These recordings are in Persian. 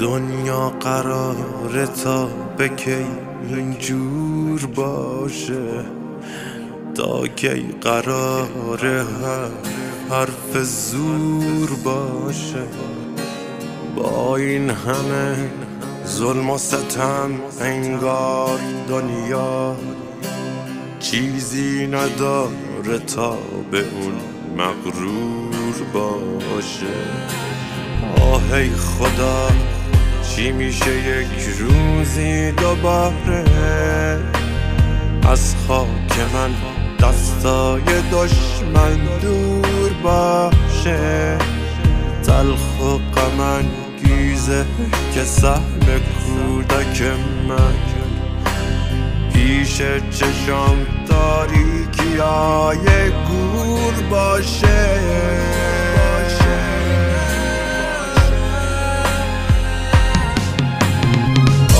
دنیا قراره تا به کی اینجور باشه؟ تا کی قراره حرف زور باشه؟ با این همه ظلم و ستم انگار دنیا چیزی نداره تا به اون مغرور باشه. آهی خدا، چی میشه یک روزی دوباره از خاک من دستای دشمن دور باشه؟ تلخ و غمن گیزه که سهم کودک من پیش چشم تاریکی های گور باشه.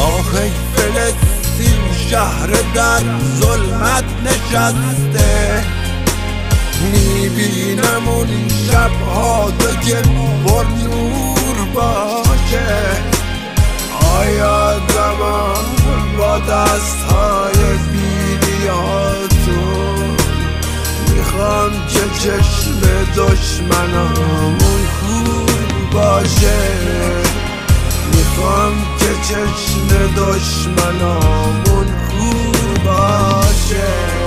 آخه فلسطین شهر در ظلمت نشسته، میبینم اون شبها دیگه پر نور باشه. آیا زمان با دستهای بی‌نیازتون میخوام که چشم دشمنامون کور باشه؟ میخوام که چشم دشمنامون کور باشه.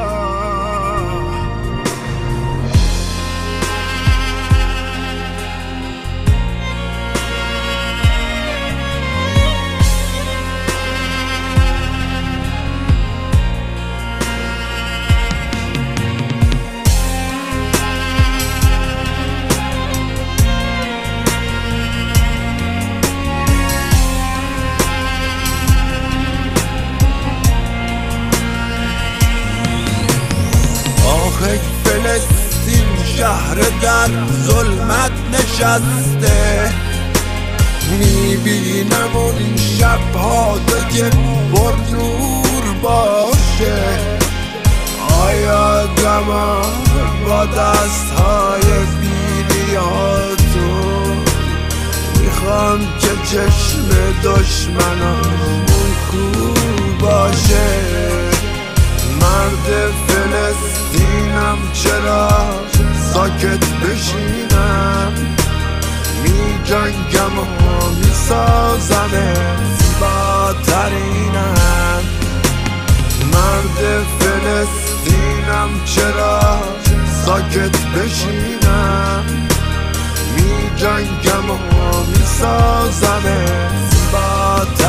شهر در ظلمت نشسته، میبینم اون شبها دیگه پر نور باشه. آیا دما با دستهای بی‌نیازتون میخوام که چشم دشمنامون کور باشه؟ مرد فلسطینم، چرا ساکت بشینم؟ می جنگم و می سازم زیباترینم. مرد فلسطینم، چرا ساکت بشینم؟ می جنگم و می سازم زیباترینم.